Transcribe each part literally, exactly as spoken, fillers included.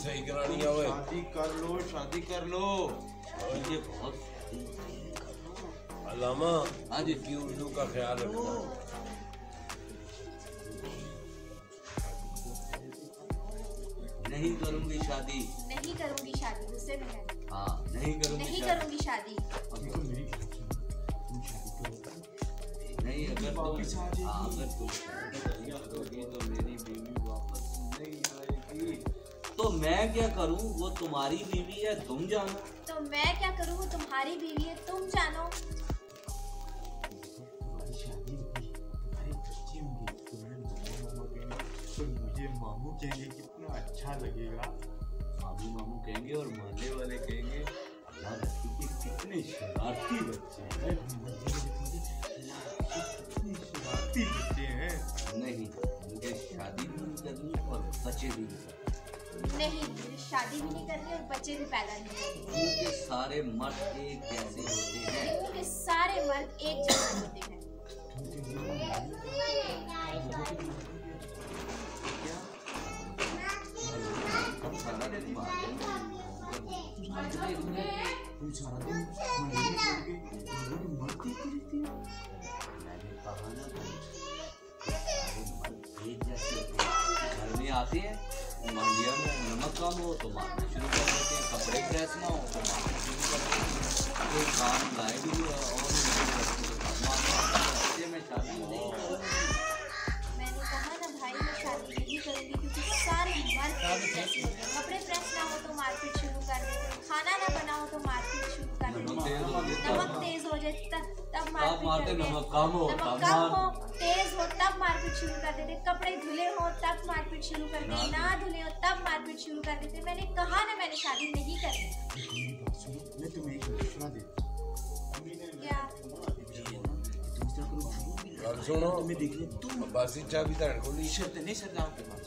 सही करानी है। शादी कर लो, शादी कर लो। ये बहुत अलामा आज उर्दू का ख्याल रखना। नहीं करूंगी शादी, नहीं करूंगी शादी, मुझसे भी नहीं। हाँ, नहीं करूंगी, नहीं करूंगी शादी। नहीं अगर तो अगर तो मेरी बीवी वापस नहीं आएगी तो मैं क्या करूं? वो तुम्हारी बीवी है, तुम जानो। तो मैं क्या करूं? वो तुम्हारी बीवी है, तुम जानो। मुझे मामू कहेंगे कितना अच्छा लगेगा। मामू मामू कहेंगे और मानने वाले कहेंगे कितने शरारती बच्चे हैं, शरारती बच्चे हैं। नहीं मुझे शादी भी नहीं करनी और बच्चे भी नहीं। नहीं मुझे शादी भी नहीं करनी और बच्चे भी पैदा नहीं करने। सारे मर्द एक जैसे होते हैं। उनके सारे मर्द एक जैसे होते हैं। घर में आते हैं, मांडिया में नमक कम हो तो मारना शुरू कर देते हैं, कपड़े प्रेस ना हो तो मारना शुरू कर देते हैं। काम लाए भी और मैं शादी नहीं करूँगी। मैंने कहा ना भाई मैं शादी नहीं करूँगी क्योंकि सारे मर्द जैसे होते हैं। कपड़े प्रेस ना हो तो मारपीट शुरू कर देते हैं, खाना ना बनाओ तो मारपीट शुरू कर देते हैं, नमक तेज हो जाए तब मारपीट, नमक कम हो तेज हो तब मारपीट शुरू कर देते, कपड़े धुले हो तब मारपीट शुरू कर देते, ना धुले हो तब मारपीट शुरू कर देते। मैंने कहा ना मैंने शादी नहीं करनी। सुनो मैं देख ली तुम बासी चाबी तार को शर्त नहीं सरदार के पास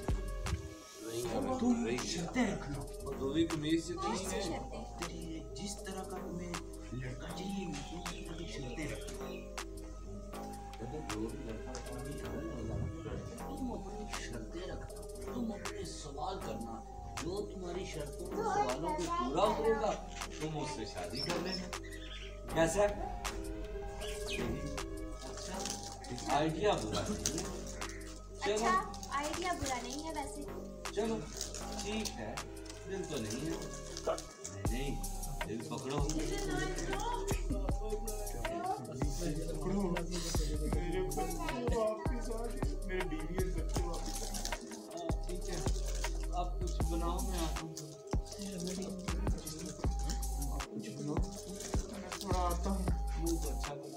तुम शर्तें रख लो और दो भी कमीज से तीन शर्तें जिस तरह का तुम्हें लड़का चाहिए उतनी शर्तें रख। तुम अपने सवाल करना, जो तुम्हारी शर्तों में सवालों को पूरा होगा तुम उससे शादी कर लेना। कैसा आइडिया? बुरा नहीं है। चलो आइडिया बुरा नहीं है वैसे। चलो ठीक है, दिल तो नहीं है। नहीं दिल पकड़ो। बनाओ मैं आता हूँ, कुछ बनाओ मैं थोड़ा आता हूँ। बहुत अच्छा बहन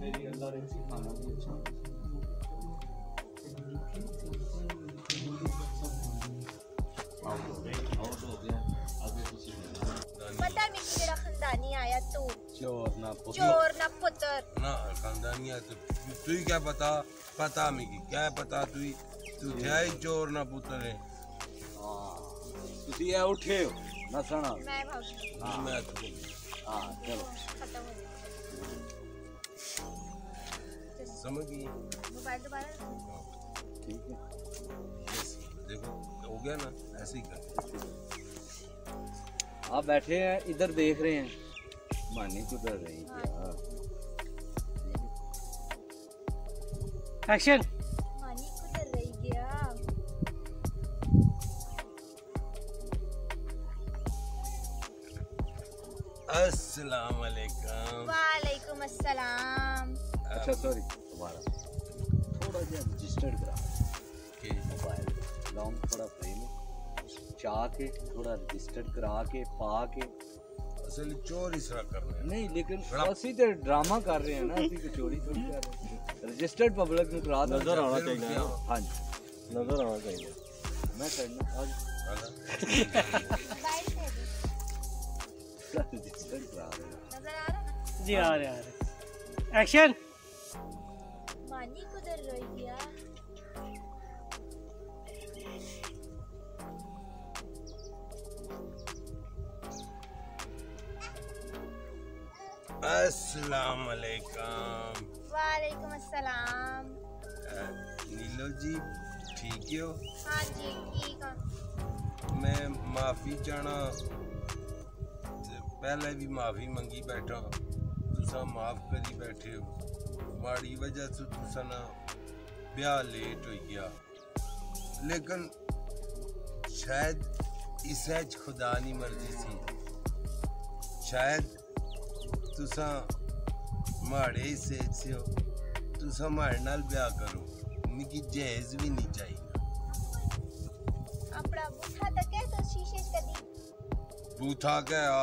मेरी, अल्लाह रखी खाना भी अच्छा। पता है मुझे तेरा खानदानी आया तू चोर ना पुत्र, चोर ना पुत्र ना खानदानी आया। तू ही क्या पता पता मुझे क्या पता तू तू जाए चोर ना पुत्र है। हां तू ये उठे हो ना सना मैं भाई। हां मैं तो हां चलो खत्म हो गया। समझ गई मोबाइल दोबारा ठीक है। देखो हो गया ना, ऐसे ही कर। आप बैठे हैं इधर देख रहे हैं, मानी कुदर रही गया। एक्शन। मानी कुदर रही गया। अस्सलाम वालेकुम। वालेकुम अस्सलाम। अच्छा सॉरी दोबारा थोड़ा सा रजिस्टर्ड करा के मोबाइल लॉन्ग थोड़ा फ्रेम चाह के थोड़ा रजिस्टर्ड करा के पा के असल चोर इसरा कर रहे हैं। नहीं लेकिन असी तो ड्रामा कर रहे हैं ना, असी तो चोरी थोड़ी कर रहे हैं। रजिस्टर्ड पब्लिक में करा नजर आना चाहिए। हाँ जी नजर आना चाहिए। मैं करना आज रजिस्टर्ड करा रहे हैं। नजर आ रहा है जी? आ रहा है। एक्शन। मानी कुदर रह गया। अस्सलाम वालेकुम। वालेकुम अस्सलाम। नीलो जी ठीक हो? हाँ जी ठीक हूँ। मैं माफ़ी चाहना, पहले भी माफ़ी मंगी बैठा, तुसा माफ़ करी बैठे हो। माड़ी वजह से तुसा ना ब्याह लेट हो गया, लेकिन शायद इसे खुदा नी मर्जी सी। शायद तुसा माड़े हिस्से से हो, तुसा माड़े नाल ब्याह करो, मिगी जहेज भी नहीं चाहिए। अपना बूथा तक है तो शीशे कदी बूथा के आ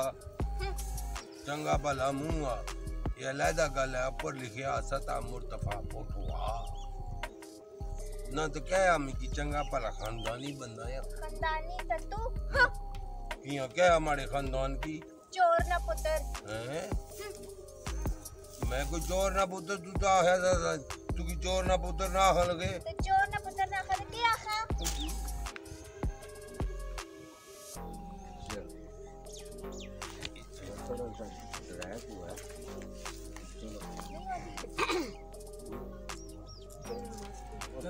चंगा भला मुँह आ, ये अलहदा गल है। पर लिखिया सता मुर्तफा पोठवा ना तो क्या मिगी चंगा भला खानदानी बंदा है। खानदानी तो तू हां किया क्या हमारे खानदान की चोर ना पुत्र है। मैं कोई चोर ना पुत्र, तू तो है तू की चोर ना पुत्र ना खल के तो चोर ना पुत्र ना खल के आखा। चलो चलो रह हुआ चलो चलो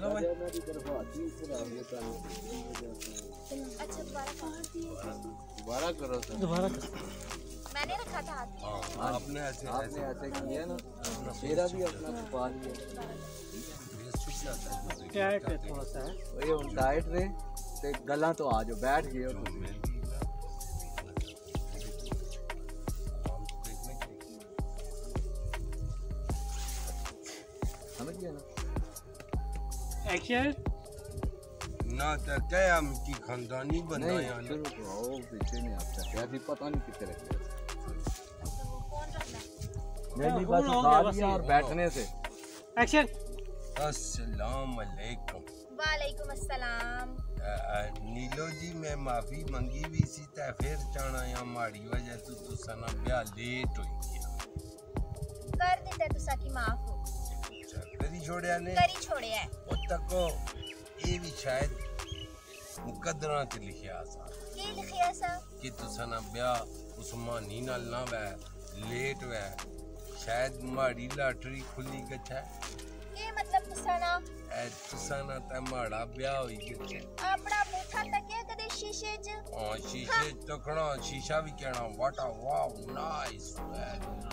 भाई। अच्छा दोबारा दोबारा करो दोबारा मैंने रखा था हाथ। आपने ऐसे आपने ऐसे किया ना, मेरा भी अपना छुपा लिया। डाइट है थोड़ा सा, ये हम डाइट रे ते गला तो आ जाओ बैठ गए हो तुम। एक्शन ना तो क्या हमकी खानदानी बना है। नहीं आओ पीछे नहीं आता क्या भी पता नहीं कितने रखे कौन रखता है। नहीं बस बात यार बैठने से। एक्शन। अस्सलाम वालेकुम। वालेकुम अस्सलाम। नीलो जी मैं माफी मंगी भी सी ते फिर जाना या माड़ी वजह तू तो सना ब्याह लेट हो गया। कर देते तुसा की माफ हो करी छोड़या ने करी छोड़या ओ तको ए भी शायद मुकद्दरा च लिखिया सा। के लिखिया सा कि तुसा ना ब्याह उस्मानी नाल ना वे लेट वे। शायद माड़ी लाटरी खुली गछा। के मतलब तुसा ना ए तुसा ना ते माड़ा ब्याह होई गछे। अपना बूथा तके कदे शीशे च हां शीशे तकणा शीशा भी कहना what a wow nice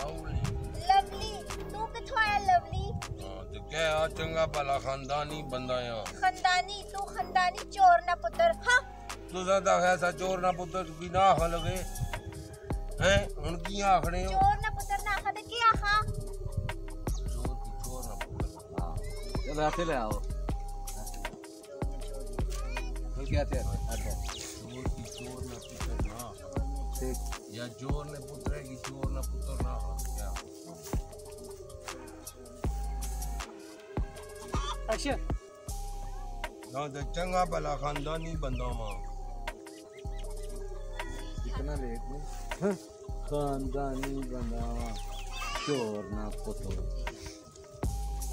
lovely lovely. तू किथो आया लवली? हां तो क्या आ चंगा भला खानदानी बंदा है। खानदानी तू खानदानी चोर ना पुत्र। हां तू ज्यादा ऐसा चोर ना पुत्र की ना हल गए हैं हुन की आखड़े हो। चोर ना पुत्र ना आखा दे क्या खा चोर की चोर ना पुत्र। हां ये बैठे ले आओ बोल क्या थे अच्छा चोर की चोर ना पुत्र ना ठीक या चोर ने पुत्र की चोर ना पुत्र ना क्या। अच्छा ना तो चंगा भला खानदानी बंदा मां इतना लेट में खानदानी बंदा मां चोर ना पुत्र।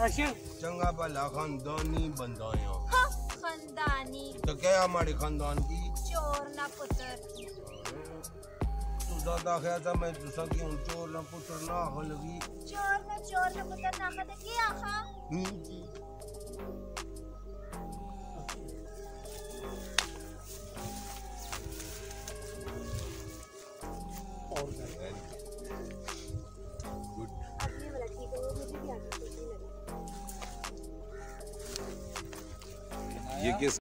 अच्छा चंगा भला खानदानी बंदा है। हां खानदानी तो क्या हमारे खानदान की चोर ना पुत्र। तू ज्यादा ख्याल था मैं तुसा की उन चोर ना पुत्र ना हो लगी। चोर ना चोर ना पुत्र ना खाते क्या खा। हम्म ये किस